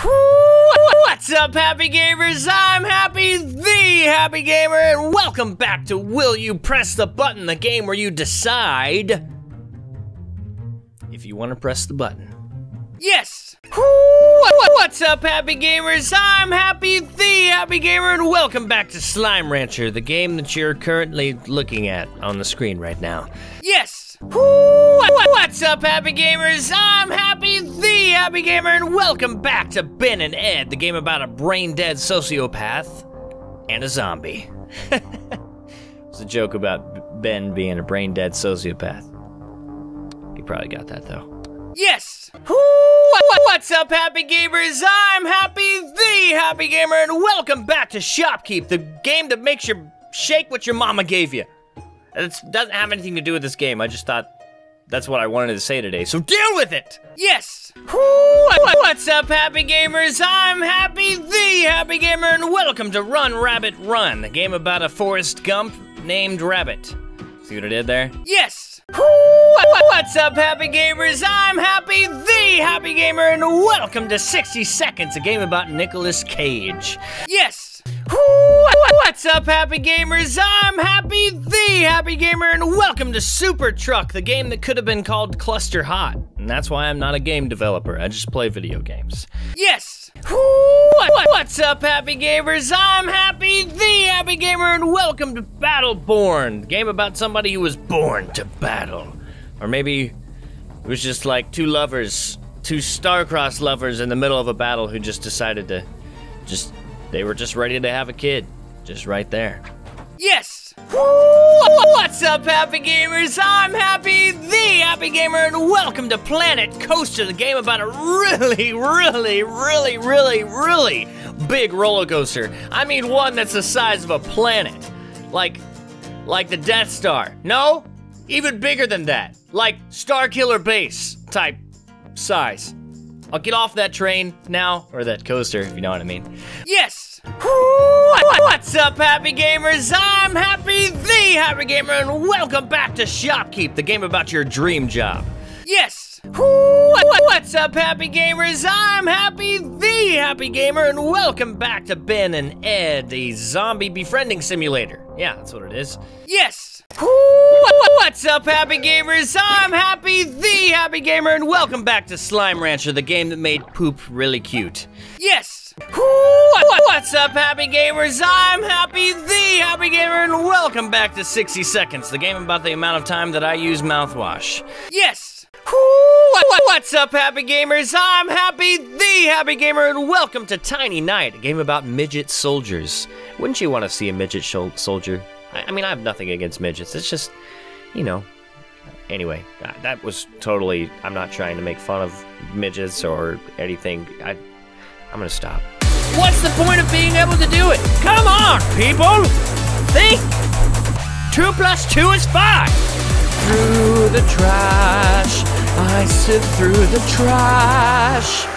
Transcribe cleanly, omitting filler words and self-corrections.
What's up, Happy Gamers? I'm Happy, the Happy Gamer, and welcome back to Will You Press the Button, the game where you decide if you want to press the button. Yes! What's up, Happy Gamers? I'm Happy, the Happy Gamer, and welcome back to Slime Rancher, the game that you're currently looking at on the screen right now. Yes! What's up, Happy Gamers? I'm Happy, the Happy Gamer, and welcome back to Ben and Ed, the game about a brain-dead sociopath and a zombie. It's a joke about Ben being a brain-dead sociopath. You probably got that, though. Yes! What's up, Happy Gamers? I'm Happy, the Happy Gamer, and welcome back to Shoppe Keep, the game that makes you shake what your mama gave you. It doesn't have anything to do with this game, I just thought that's what I wanted to say today, so deal with it! Yes! What's up, Happy Gamers? I'm Happy, the Happy Gamer, and welcome to Run Rabbit Run, a game about a Forrest Gump named Rabbit. See what I did there? Yes! What's up, Happy Gamers? I'm Happy, the Happy Gamer, and welcome to 60 Seconds, a game about Nicolas Cage. Yes! What's up, Happy Gamers? I'm Happy, the Happy Gamer, and welcome to Super Truck, the game that could have been called Cluster Hot. And that's why I'm not a game developer, I just play video games. Yes! What's up, Happy Gamers? I'm Happy, the Happy Gamer, and welcome to Battleborn, the game about somebody who was born to battle. Or maybe it was just like two lovers, two star-crossed lovers in the middle of a battle who just decided to they were just ready to have a kid, just right there. Yes! What's up, Happy Gamers? I'm Happy, the Happy Gamer, and welcome to Planet Coaster, the game about a really big roller coaster. I mean one that's the size of a planet. Like the Death Star. No? Even bigger than that. Like Starkiller Base type size. I'll get off that train now, or that coaster, if you know what I mean. Yes! What's up, Happy Gamers? I'm Happy, the Happy Gamer, and welcome back to Shoppe Keep, the game about your dream job. Yes! What's up, Happy Gamers? I'm Happy, the Happy Gamer, and welcome back to Ben and Ed, the zombie befriending simulator. Yeah, that's what it is. Yes! What's up, Happy Gamers? I'm Happy, the Happy Gamer, and welcome back to Slime Rancher, the game that made poop really cute. Yes! What's up, Happy Gamers? I'm Happy, the Happy Gamer, and welcome back to 60 Seconds, the game about the amount of time that I use mouthwash. Yes! What's up, Happy Gamers? I'm Happy, the Happy Gamer, and welcome to Tiny Night, a game about midget soldiers. Wouldn't you want to see a midget soldier? I mean, I have nothing against midgets, it's just, you know. Anyway, that was totally, I'm not trying to make fun of midgets or anything. I'm gonna stop. What's the point of being able to do it? Come on, people! Think! 2 plus 2 is 5! Through the trash, I sit through the trash.